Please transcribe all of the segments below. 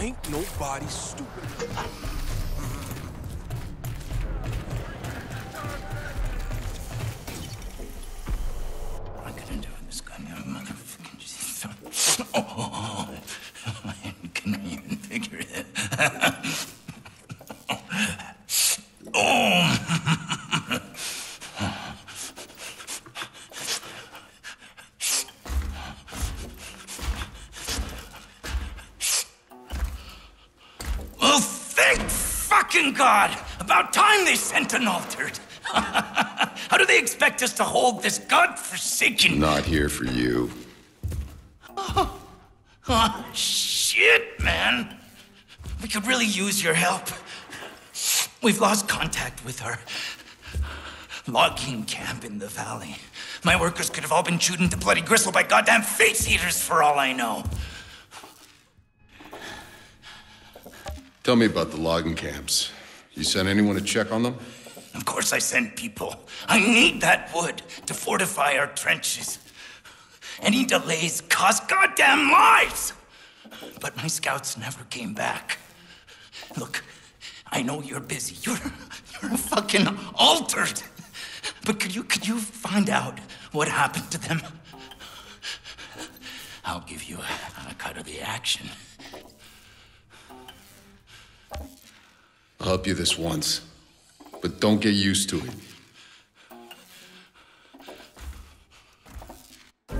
Ain't nobody stupid. What am I gonna do with this goddamn motherfucking son? Oh, I can't even figure it. Oh. God, about time they sent an altered. How do they expect us to hold this godforsaken? Not here for you. Oh, shit, man. We could really use your help. We've lost contact with our logging camp in the valley. My workers could have all been chewed into bloody gristle by goddamn face-eaters for all I know. Tell me about the logging camps. You sent anyone to check on them? Of course I sent people. I need that wood to fortify our trenches. Any delays cost goddamn lives! But my scouts never came back. Look, I know you're busy. You're fucking altered. But could you find out what happened to them? I'll give you a cut of the action. I'll help you this once, but don't get used to it.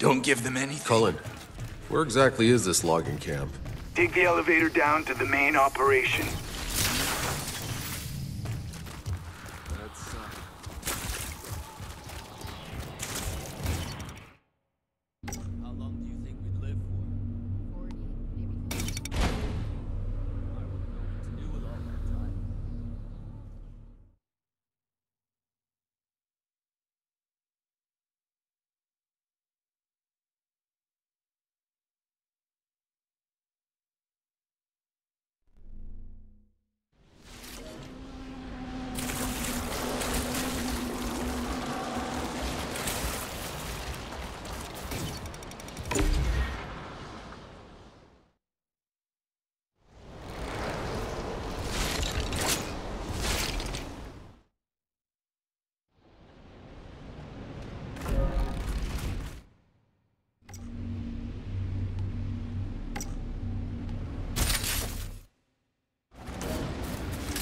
Don't give them anything. Cullen, where exactly is this logging camp? Take the elevator down to the main operation.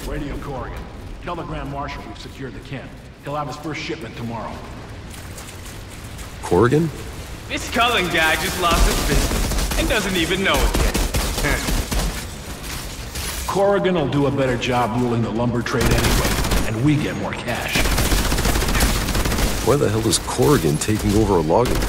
Radio Corrigan. Tell the Grand Marshal we've secured the camp. He'll have his first shipment tomorrow. Corrigan? This Cullen guy just lost his business and doesn't even know it yet. Corrigan will do a better job ruling the lumber trade anyway, and we get more cash. Why the hell is Corrigan taking over a logging camp?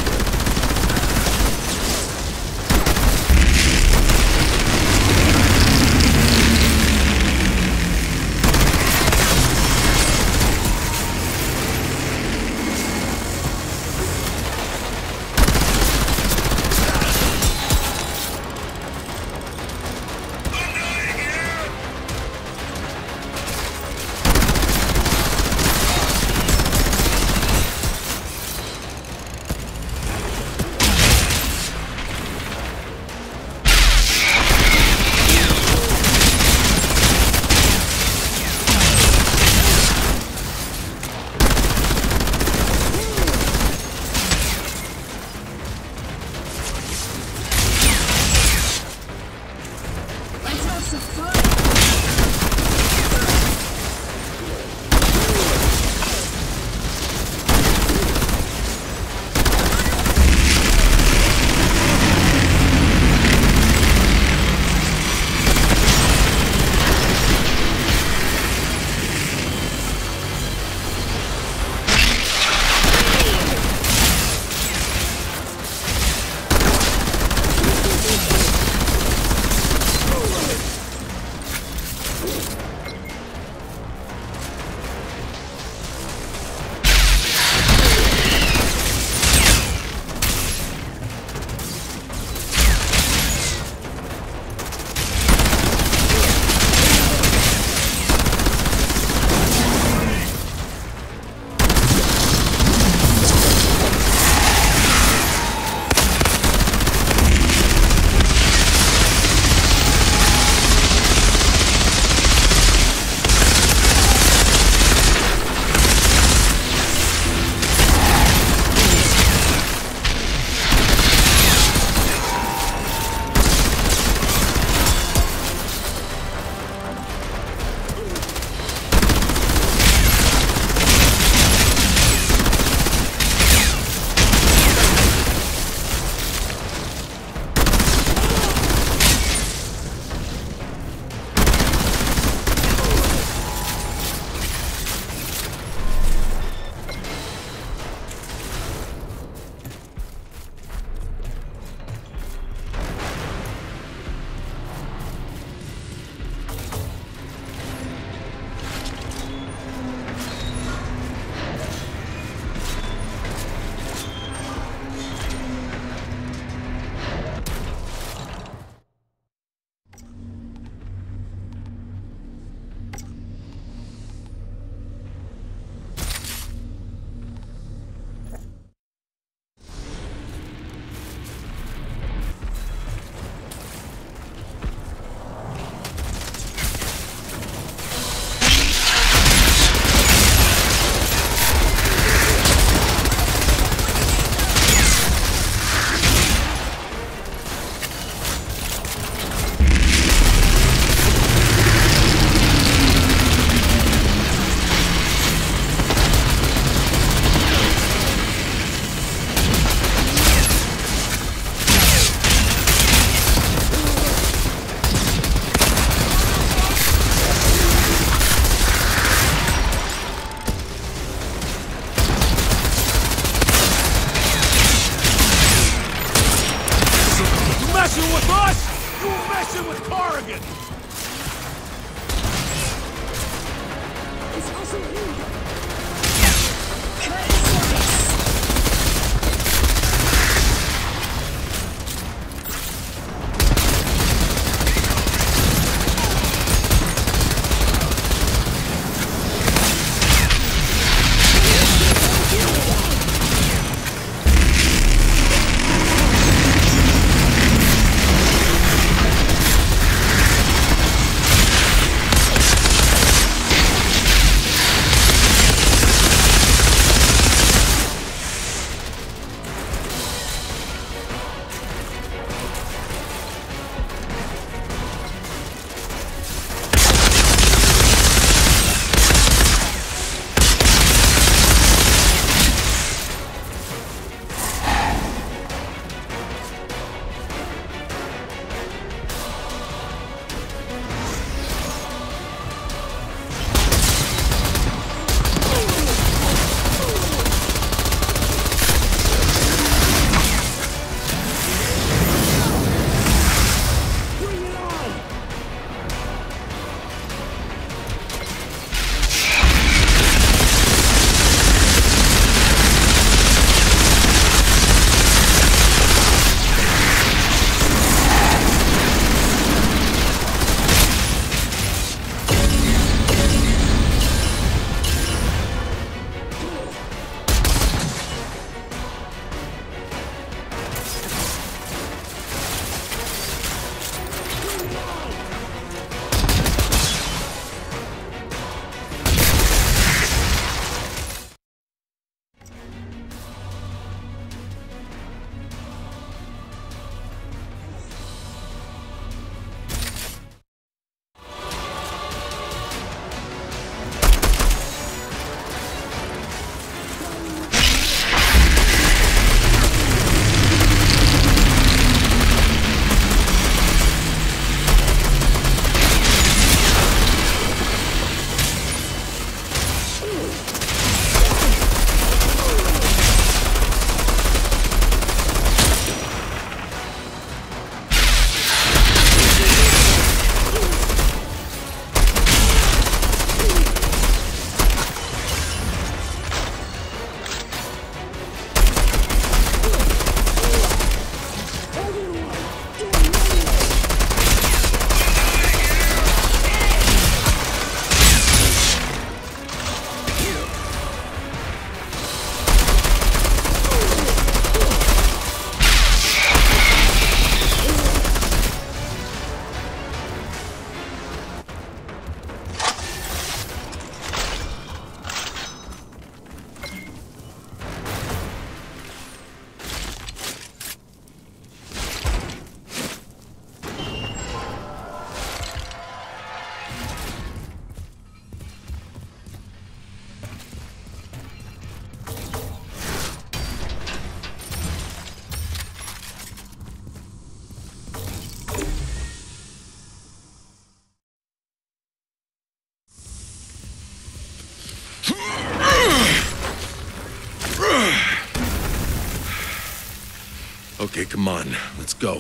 Okay, come on. Let's go.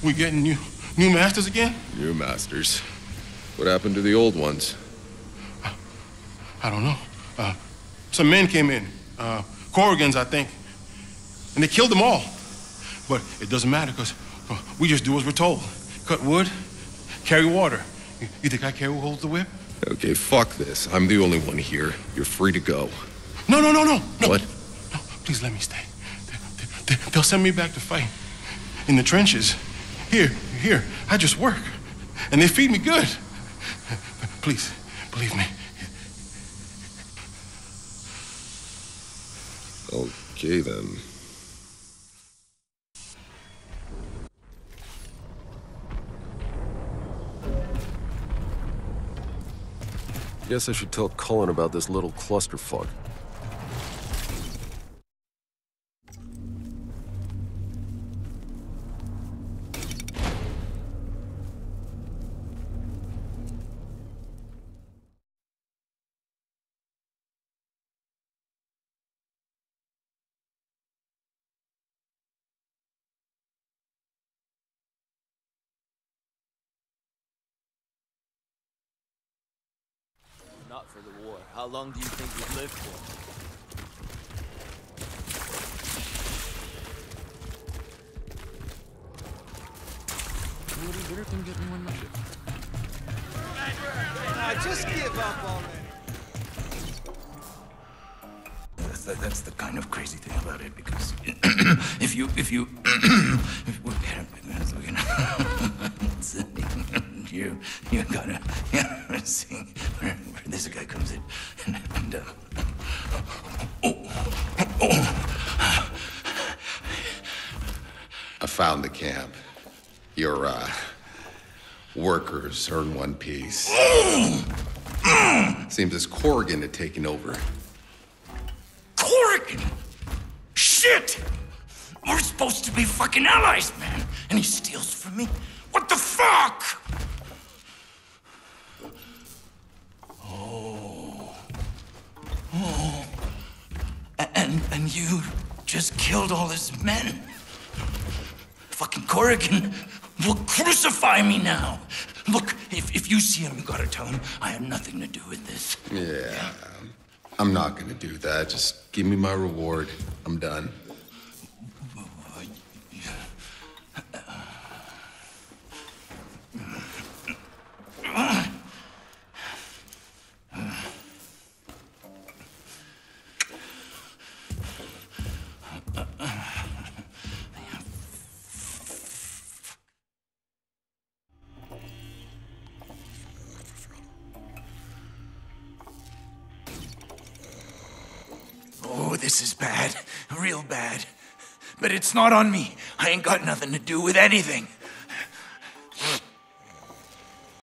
We getting new masters again? New masters? What happened to the old ones? I don't know. Some men came in. Corrigans, I think. And they killed them all. But it doesn't matter, because we just do as we're told. Cut wood, carry water. You think I care who holds the whip? Okay, fuck this. I'm the only one here. You're free to go. No. What? No, please let me stay. They'll send me back to fight. In the trenches. Here. I just work. And they feed me good. Please, believe me. Okay, then. Guess I should tell Cullen about this little clusterfuck. Not for the war. How long do you think we'd live for? Would be better than getting one much. Just give up already. That's the kind of crazy thing about it, because you gotta see where this guy comes in, and I found the camp. Your workers are in one piece. Seems as Corrigan had taken over. Corrigan? Shit! We're supposed to be fucking allies, man, and he steals from me. What the fuck? Oh. And you just killed all his men. Fucking Corrigan will crucify me now. Look, if you see him, you gotta tell him I have nothing to do with this. Yeah, I'm not gonna do that. Just give me my reward. I'm done. This is bad, real bad. But it's not on me. I ain't got nothing to do with anything.